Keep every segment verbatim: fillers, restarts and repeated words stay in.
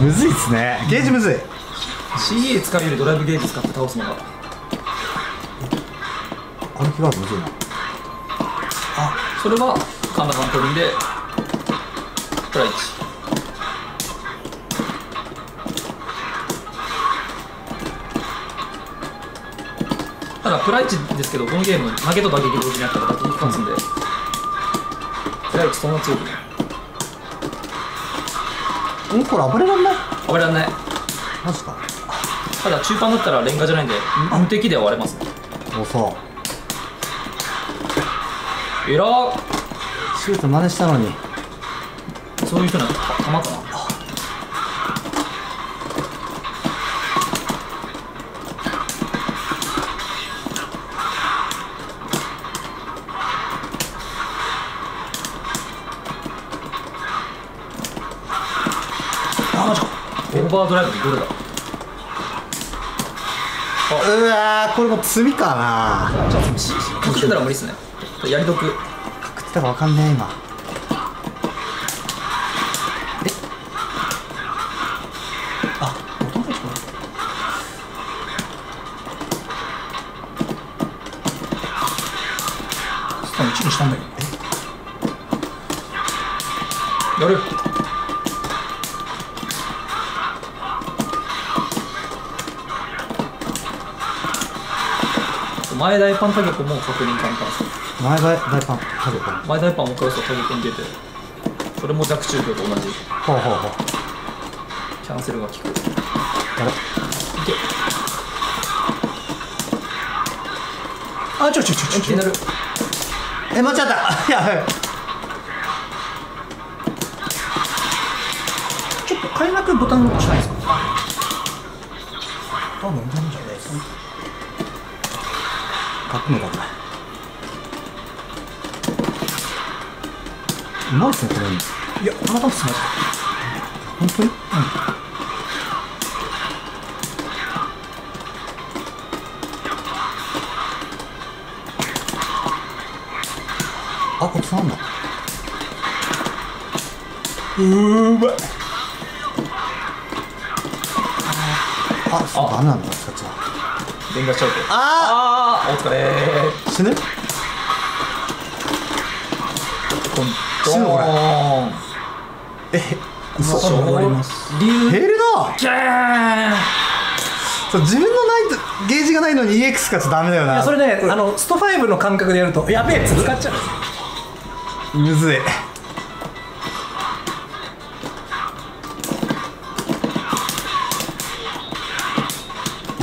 むずいっすね。ゲージむずい。 シーエー 使うよりドライブゲージ使って倒すのがあのキラーズむずいな。あ、それは神田さん取りでプライチ。ただプライチですけど、このゲーム投げと打撃同時にあったら打撃勝つんで、うん、プライチそんな強くない。うん、これ暴れらんない。暴れらんない。マジか。ただ中盤だったらレンガじゃないんで無敵では割れますね。もうさえらーシュート真似したのに。そういう人なの。弾かな。あ、マジか。オーバードライブでどれだ。うわー、これも詰みかな。じゃあ確定なら無理っすね。やりどく確定だかわかんねえ今。えあっ音が聞こえる。いちにしたんだけどやる。前大パンタゲコも確認簡単です。前大パン、タゲパン。前大パンもクロスをタゲコに出て、それも弱中強と同じ。ほうほうほう。キャンセルが効く。あれ。いけ。あ、ちょちょちょちょ。気になる。え、間違った。やばい。ちょっと開幕ボタンを押したいですか。多分なんじゃないですか。書くのかな。うまいっすね、これ。いや、たまたまっすね。ほんとに？うん。あ、こっちなんだ。うーまい。あ、そう、ダメなんだ、そっちは。電化しちゃうと。あーあー、お疲れー。死ぬ？こん死ぬこれ。え、嘘。終わります。減るな。じゃーん。そう、自分のないとゲージがないのに イーエックス かちょっとダメだよな。いやそれね、あのストファイブの感覚でやるとやべえ使っちゃう。むずい。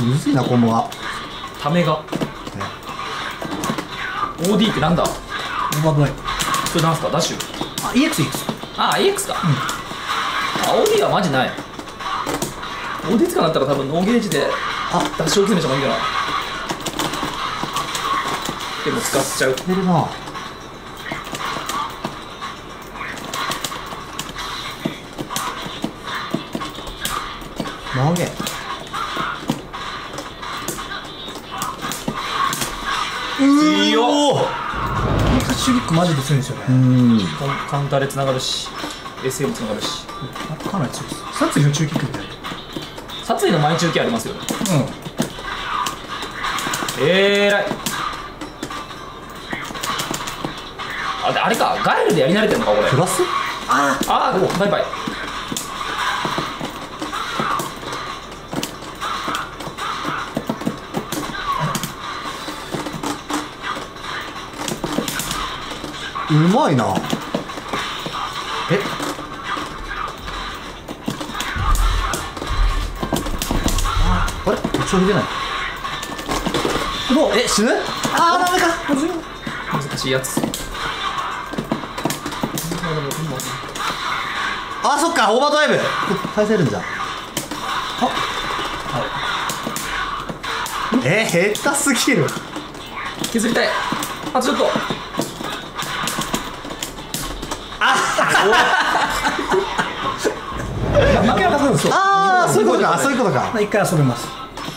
むずいなコンボが。ためが。ね、オーディー ってなんだ。うまくない。それなんすかダッシュ。あ、イーエックス、イーエックス。ああ、イーエックス か。うん。あ、オーディー はマジない。オーディー 使うなったら多分ノーゲージで、あ、ダッシュを詰めちゃうんじゃない。でも使っちゃう。出るな。投げ。いいよ。シュリックマジで強いんですよね。カウンターでつながるし エスエム つながるし、かなり強いです。殺意の中キックみたいな。殺意の前中キありますよね。うん、えーらい。あであれか、ガエルでやり慣れてるのかこれ。プラスあーあー、バイバイ。うまいな。えああれ一応出ない。もうえ死ぬ。ああダメか。難しいやつ。ああそっか、オーバードライブ返せるんじゃん。あはい。えー、下手すぎる。削りたい。あちょっとああそういうことか、そういうことか。一回遊べます。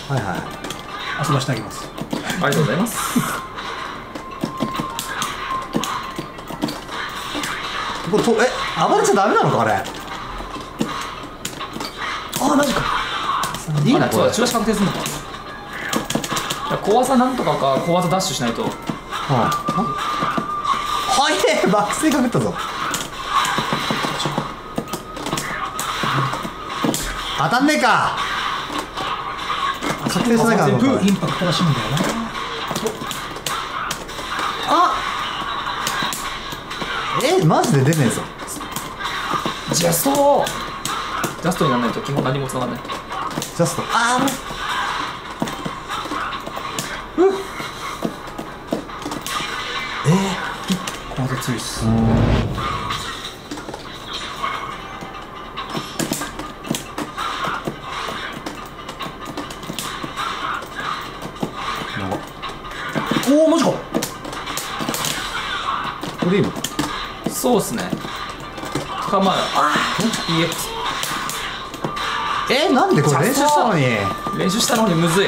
はいはい、遊ばしてあげます。ありがとうございます。え、暴れちゃダメなのかあれ。ああマジか。いいな、そうだ、中足確定するのか。小技なんとかか、小技ダッシュしないと。はい、あ、早い、爆睡かぶったぞ。当たんねえか。確定さないから全部インパクトらしいんだよな。あえマジで出ねえぞ。ジャストジャストにならないと基本何もつながんない。ジャスト、あーうっえー、ここまで強いっす。おおマジか。これ今そうっすね。構わない。いいええ、なんでこれ練習したのに練習したのにむずい。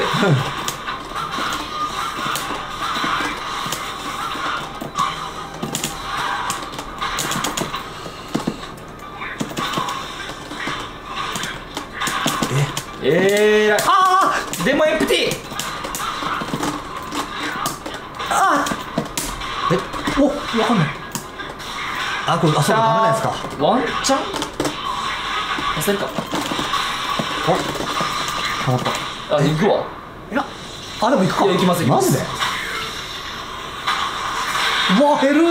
ええー、ああでもエンプティー。ああえおわかんない。あこれあそうかダメですか。ワンチャン焦るか。あ変わった。あ行くわ。いやあでも行くか。行きます行きます。マジでうわ減る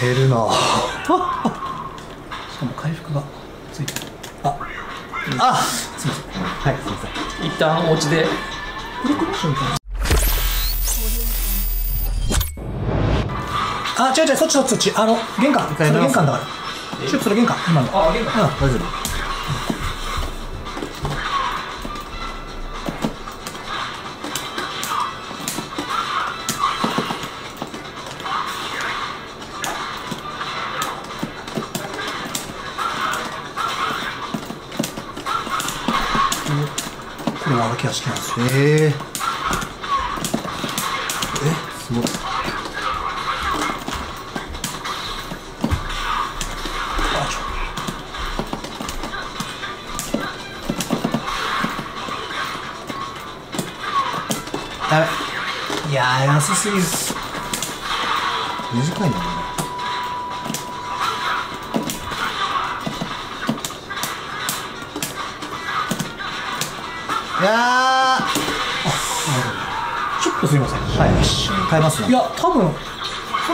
減るなあ。しかも回復がついてる。ああすいません。はいすいません。一旦お家でこれクロッションみたいな。あ、違う違う、そっちそっちそっち、あの、玄関、それ玄関だから。シュープそれ玄関、今の。あ、玄関。うん、大丈夫。これは歩き足なんですよ。へえ。え、すごい。いやー安すぎる。短いんだね。いやーあなるほど。ちょっとすいません。はい一瞬変えますね。いや多分さ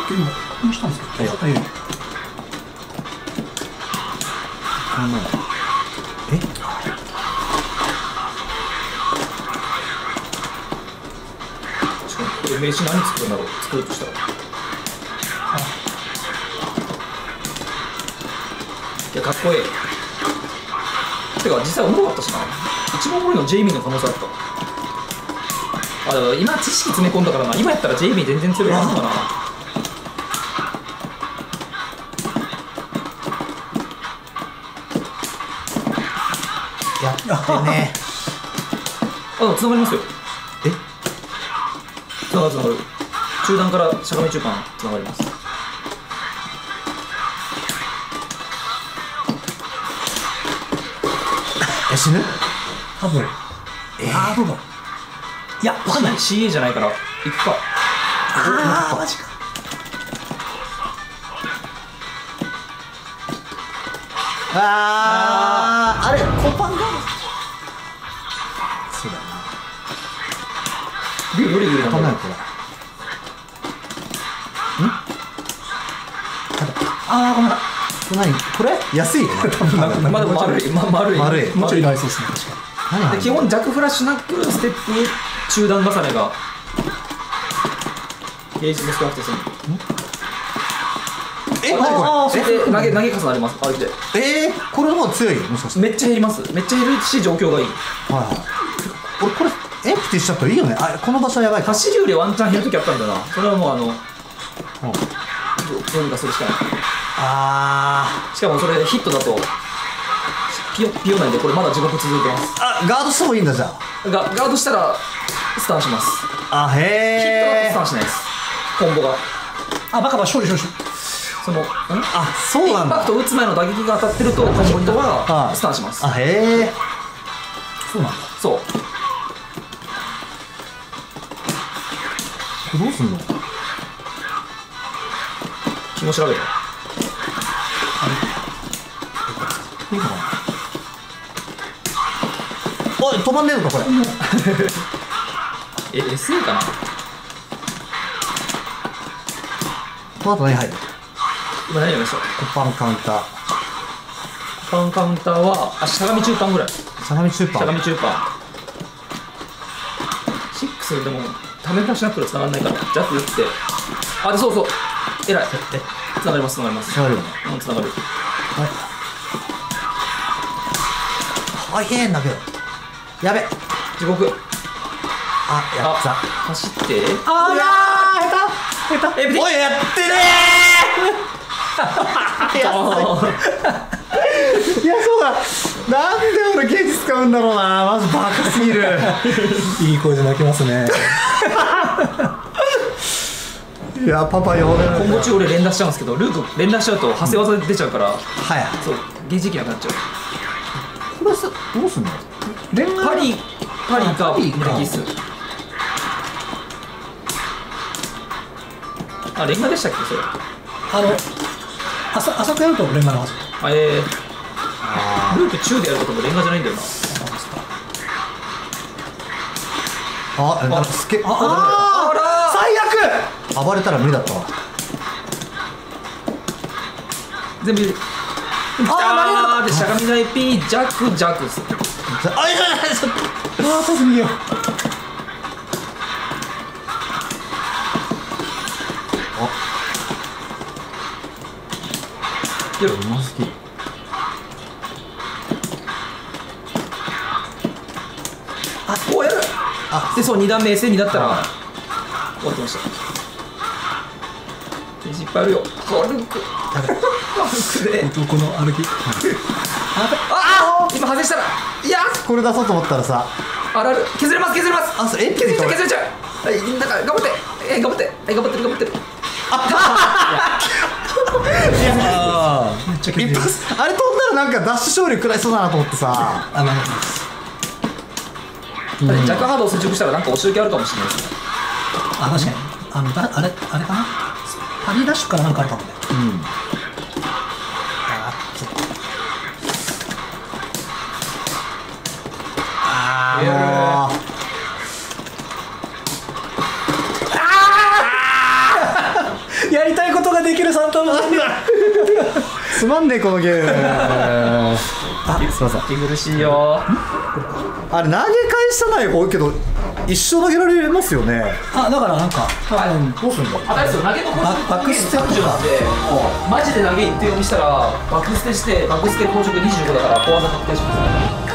っき今確認したんですけどちょっと緩い。え名刺何作るんだろう。作るとしたらいやかっこいい。てか実際おもろかったしな。一番おもろいのジェイミーの可能性あった。あでも今知識詰め込んだからな。今やったらジェイミー全然強いやつかな。やってねあっつながりますよ。つながるつながる。中段からしゃがみ中間つながります。え死ぬ？多分。えー、あどうだ。いやわかんない。シーエー じゃないから行くか。ああマジか。あああれコパンが。ビューよりビューだねこれ。ん？ああごめんな。これ何？これ？安い。まだ丸い、ま丸い。丸い。もうちょいないそうですね確かに。基本弱フラッシュナックルステップ中段重ねがゲージも少なくて済む。え？ああそれで投げ投げ重なります。あれで。ええこれの方が強い？もしかして。めっちゃ減ります。めっちゃ減るし状況がいい。はい。俺これ。エンプティしちゃったらいいよね。あこの場所はやばい。走りよりワンチャン減るときあったんだな。それはもうあの、うん、どうにかするしかない。あーしかもそれヒットだとピヨピヨなんでこれまだ地獄続いてます。あガードした方がいいんだじゃあ。がガードしたらスタンします。あへえヒットだとスタンしないです。コンボがあバカバ勝利しましょう。その、あ、そうなんだ。インパクト打つ前の打撃が当たってるとコンボヒットはスタンします。あ、へえ、そうなんだ。そう、これどうすんの、気も調べる。あれいいかな。おい、止まんねえのかこれ。え、エスエー かな。あと何入る？今何やりました？コパンカウンター。コパンカウンターは、あ、しゃがみ中パンぐらい。しゃがみ中パン。しゃがみ中パン。シックスでも、ためかしナックル繋がんないから、ジャック打って。あ、で、そうそう。えらい。え、繋がります、繋がります。繋がるよね。うん、繋がる。はい。あ、いけんだけど。やべ、地獄。あ、やった。走って。あー、下手。下手。おい、やってねー。いや、そうだ。なんで俺ゲージ使うんだろうな。マジバカすぎる。いい声で泣きますね。いや、パパよ。今後中俺連打しちゃうんですけど、ルーク連打しちゃうと派生技出ちゃうから。はい。そう、ゲージいけなくなっちゃう。これさ、どうすんの？パリ、パリか無敵数。あ、レンガでしたっけそれ。あの、浅くやるとレンガの。あ、えー、ループ中でやるともレンガじゃないんだよな。あ、なんかすげえ。ああ、最悪。暴れたら無理だったわ。全部。ああ、でしゃがみのエーピージャックジャックス。あ、いやいやいや、ちょっとあー、助けてよ。あっ、いや、うますぎ。あ、こうやる。あで、そう、に段目 エスエヌ だったら終わってました。いっぱいあるよ。歩く歩くで男の歩き。ああ、今外したら、いや、これ出そうと思ったらさ、あらる、削れます削れます。あ、そう、え、削れちゃう削れちゃう。はい、だから頑張って、え、頑張って、え、頑張ってる頑張ってる。あっ、いや、めっちゃ削れる。あれ飛んだらなんかダッシュ勝利食らいそうだなと思ってさ、あの弱ハードを接触したらなんかお仕置きあるかもしれないですね。あ、確かに、あの、だ、あれ、あれかな、パリダッシュからなんかあるかもね。うん、ああ、やりたいことができるサンタマン。すまんねこのゲーム。あ、すいません、息苦しいよ。あれ投げ返したない方けど一生投げられますよね。あ、だからなんかどうするんだろう。あ、投げのバックステージなんで、マジで投げ一定にしたらバックステして、バックステ硬直にじゅうごだから小技確定します。